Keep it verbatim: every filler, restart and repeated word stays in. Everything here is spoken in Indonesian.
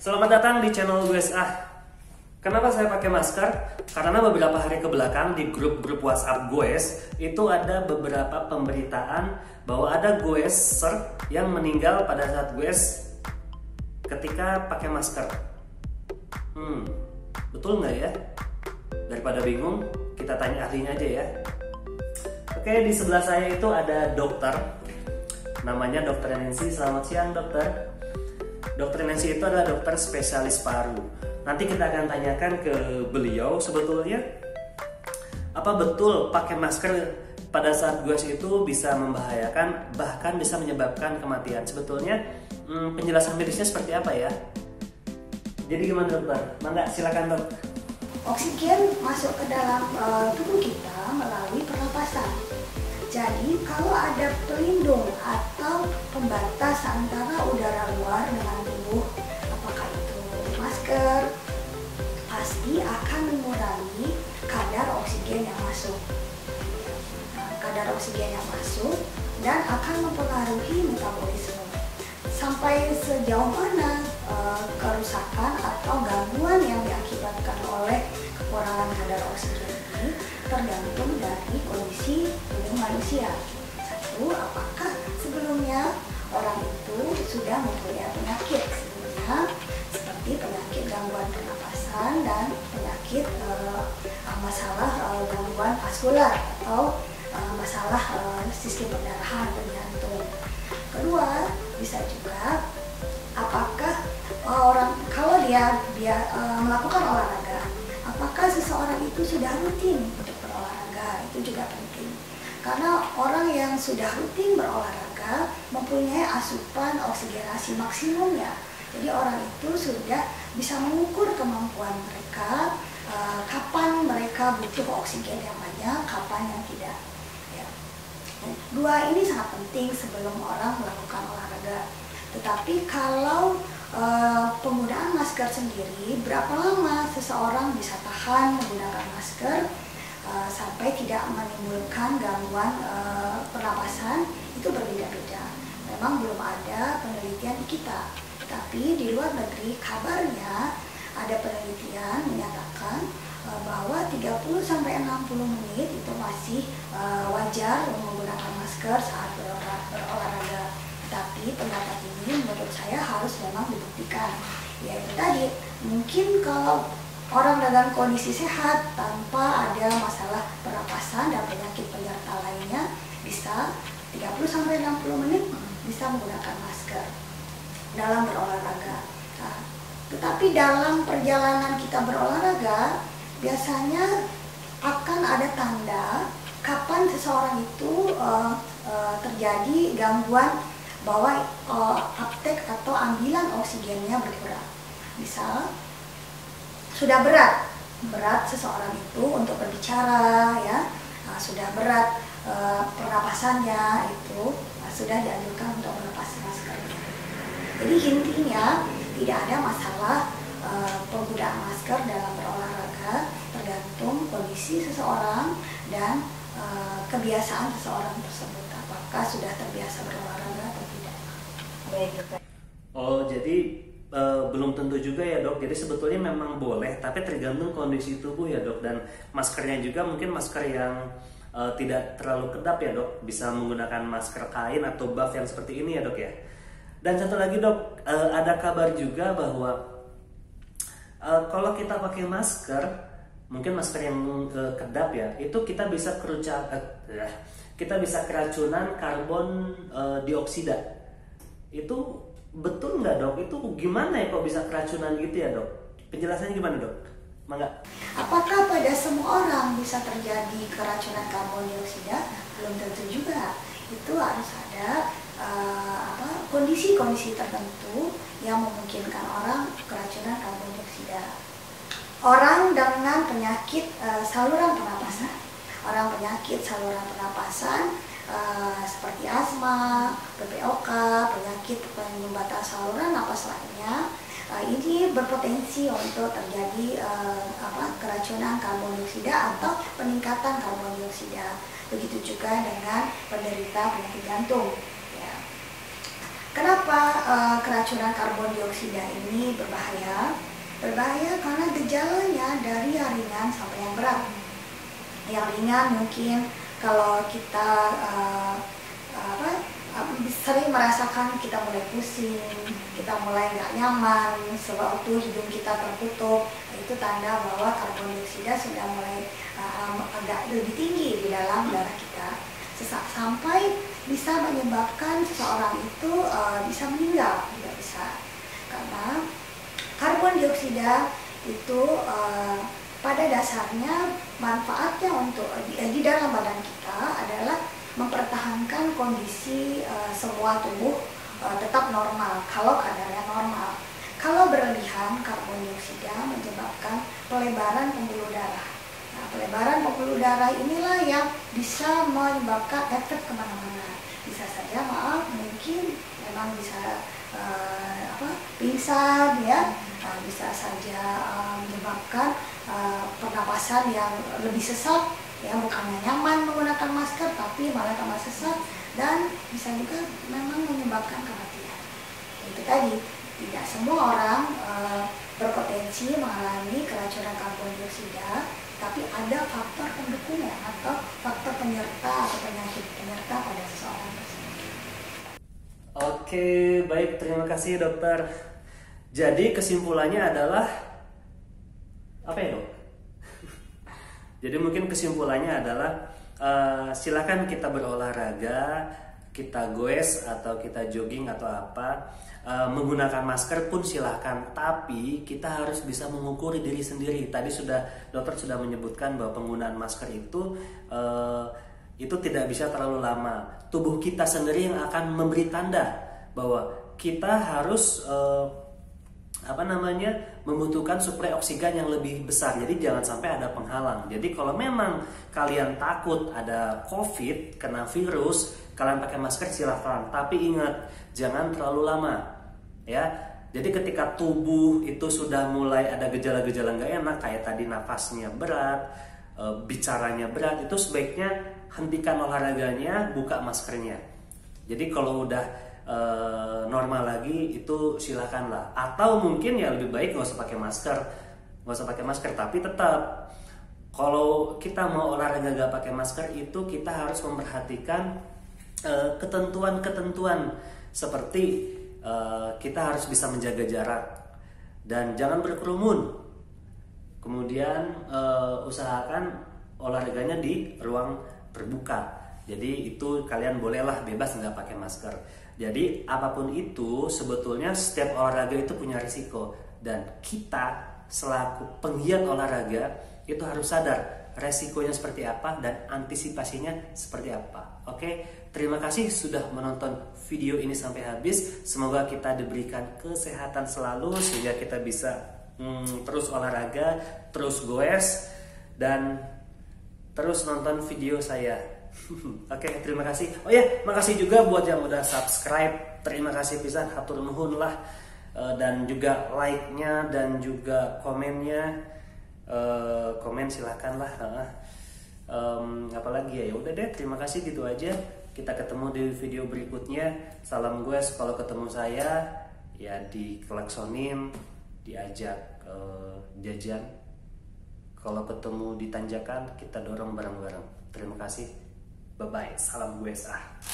Selamat datang di channel Goes Ah. Kenapa saya pakai masker? Karena beberapa hari kebelakang di grup-grup WhatsApp Goes itu ada beberapa pemberitaan bahwa ada Goeser yang meninggal pada saat Goes ketika pakai masker. Hmm, betul nggak ya? Daripada bingung, kita tanya ahlinya aja ya. Oke, di sebelah saya itu ada dokter. Namanya dokter Nancy. Selamat siang, dokter. Dokter Nancy itu adalah dokter spesialis paru. Nanti kita akan tanyakan ke beliau sebetulnya apa betul pakai masker pada saat goes itu bisa membahayakan, bahkan bisa menyebabkan kematian. Sebetulnya hmm, penjelasan medisnya seperti apa ya? Jadi gimana dokter? Mangga silakan dok. Oksigen masuk ke dalam uh, tubuh kita melalui pernapasan. Jadi kalau ada pelindung atau pembatas antara udara luar dengan tubuh, apakah itu masker, pasti akan mengurangi kadar oksigen yang masuk kadar oksigen yang masuk dan akan mempengaruhi metabolisme. Sampai sejauh mana e, kerusakan atau gangguan yang diakibatkan oleh kekurangan kadar oksigen ini tergantung dari kondisi tubuh manusia. Satu, apakah sebelumnya orang itu sudah mempunyai penyakit sebelumnya seperti penyakit gangguan pernapasan dan penyakit uh, masalah uh, gangguan vaskular atau uh, masalah uh, sistem pendarahan dan jantung. Kedua, bisa juga apakah uh, orang kalau dia dia uh, melakukan olahraga, apakah seseorang itu sudah rutin untuk berolahraga? Itu juga penting. Karena orang yang sudah rutin berolahraga mempunyai asupan oksigenasi maksimumnya. Jadi orang itu sudah bisa mengukur kemampuan mereka, uh, kapan mereka butuh oksigen yang banyak, kapan yang tidak. Ya. Dua ini sangat penting sebelum orang melakukan olahraga. Tetapi kalau uh, penggunaan masker sendiri, berapa lama seseorang bisa tahan menggunakan masker uh, sampai tidak menimbulkan gangguan uh, pernapasan, itu berbeda-beda. Memang belum ada penelitian kita. Tapi di luar negeri kabarnya ada penelitian menyatakan uh, bahwa tiga puluh sampai enam puluh menit itu masih uh, wajar menggunakan masker saat berolahraga. Tapi pendapat ini menurut saya harus memang dibuktikan. Ya itu tadi, mungkin kalau orang dalam kondisi sehat tanpa ada masalah pernapasan dan penyakit penyerta lainnya bisa tiga puluh sampai enam puluh menit bisa menggunakan masker dalam berolahraga. Nah, tetapi dalam perjalanan kita berolahraga biasanya akan ada tanda kapan seseorang itu uh, uh, terjadi gangguan bahwa uh, uptake atau ambilan oksigennya berkurang. Misal sudah berat berat seseorang itu untuk berbicara ya, nah, sudah berat uh, pernapasannya itu nah, sudah dianjurkan untuk melepas maskernya. Jadi intinya tidak ada masalah e, penggunaan masker dalam berolahraga, tergantung kondisi seseorang dan e, kebiasaan seseorang tersebut, apakah sudah terbiasa berolahraga atau tidak. Baik. Oh jadi e, belum tentu juga ya dok. Jadi sebetulnya memang boleh, tapi tergantung kondisi tubuh ya dok, dan maskernya juga mungkin masker yang e, tidak terlalu kedap ya dok, bisa menggunakan masker kain atau buff yang seperti ini ya dok ya. Dan satu lagi dok, ada kabar juga bahwa kalau kita pakai masker, mungkin masker yang kedap ya, itu kita bisa keruca, kita bisa keracunan karbon dioksida. Itu betul nggak dok? Itu gimana ya kok bisa keracunan gitu ya dok? Penjelasannya gimana dok? Mangga. Apakah pada semua orang bisa terjadi keracunan karbon dioksida? Belum tentu juga. Itu harus ada kondisi-kondisi uh, tertentu yang memungkinkan orang keracunan karbon dioksida. Orang dengan penyakit uh, saluran pernapasan, orang penyakit saluran pernapasan uh, seperti asma, P P O K, penyakit penyumbatan saluran napas lainnya, uh, ini berpotensi untuk terjadi uh, apa, keracunan karbon dioksida atau peningkatan karbon dioksida. Begitu juga dengan penderita penyakit jantung. Kenapa e, keracunan karbon dioksida ini berbahaya. Berbahaya karena gejalanya dari yang ringan sampai yang berat. Yang ringan mungkin kalau kita uh, apa, sering merasakan kita mulai pusing, kita mulai nggak nyaman, sewaktu hidung kita tertutup, itu tanda bahwa karbon dioksida sudah mulai uh, agak lebih tinggi di dalam darah kita. Sesak sampai bisa menyebabkan seseorang itu uh, bisa meninggal, tidak bisa, karena karbon dioksida itu uh, pada dasarnya manfaatnya untuk di, di dalam badan kita adalah mempertahankan kondisi uh, semua tubuh uh, tetap normal kalau kadarnya normal. Kalau berlebihan, karbon dioksida menyebabkan pelebaran pembuluh darah. Nah, pelebaran pembuluh darah inilah yang bisa menyebabkan efek kemana-mana. Bisa saja, maaf, mungkin memang bisa uh, apa, pingsan, ya. Nah, bisa saja uh, menyebabkan uh, pernapasan yang lebih sesak, ya, bukannya nyaman menggunakan masker, tapi malah tambah sesak, dan bisa juga memang menyebabkan kematian. Itu tadi, tidak semua orang uh, berpotensi mengalami keracunan karbon dioksida. Tapi ada faktor pendukungnya atau faktor penyerta atau penyakit penyerta pada seseorang tersebut. Oke, baik, terima kasih dokter. Jadi kesimpulannya adalah apa ya dok? Jadi mungkin kesimpulannya adalah uh, silakan kita berolahraga, kita goes atau kita jogging atau apa, uh, menggunakan masker pun silahkan, tapi kita harus bisa mengukur diri sendiri. Tadi sudah dokter sudah menyebutkan bahwa penggunaan masker itu uh, itu tidak bisa terlalu lama. Tubuh kita sendiri yang akan memberi tanda bahwa kita harus uh, apa namanya membutuhkan suplai oksigen yang lebih besar. Jadi jangan sampai ada penghalang. Jadi kalau memang kalian takut ada COVID, kena virus, kalian pakai masker silahkan, tapi ingat jangan terlalu lama, ya. Jadi ketika tubuh itu sudah mulai ada gejala-gejala nggak enak, kayak tadi nafasnya berat, e, bicaranya berat, itu sebaiknya hentikan olahraganya, buka maskernya. Jadi kalau udah e, normal lagi itu silahkanlah. Atau mungkin ya lebih baik nggak usah pakai masker, nggak usah pakai masker, tapi tetap kalau kita mau olahraga nggak pakai masker itu kita harus memperhatikan ketentuan-ketentuan seperti uh, kita harus bisa menjaga jarak dan jangan berkerumun, kemudian uh, usahakan olahraganya di ruang terbuka. Jadi itu kalian bolehlah bebas nggak pakai masker. Jadi apapun itu sebetulnya setiap olahraga itu punya risiko, dan kita selaku penggiat olahraga itu harus sadar resikonya seperti apa dan antisipasinya seperti apa. Oke, terima kasih sudah menonton video ini sampai habis. Semoga kita diberikan kesehatan selalu sehingga kita bisa hmm, terus olahraga, terus goes, dan terus nonton video saya. Oke, terima kasih. Oh ya, makasih juga buat yang udah subscribe. Terima kasih pisan, hatur nuhun lah, dan juga like-nya dan juga komennya. Uh, komen silahkanlah. uh, um, apalagi ya, ya udah deh, terima kasih, gitu aja. Kita ketemu di video berikutnya. Salam goes. Kalau ketemu saya ya dikelaksonin, diajak uh, jajan. Kalau ketemu ditanjakan, kita dorong bareng-bareng. Terima kasih, bye bye. Salam goes ah.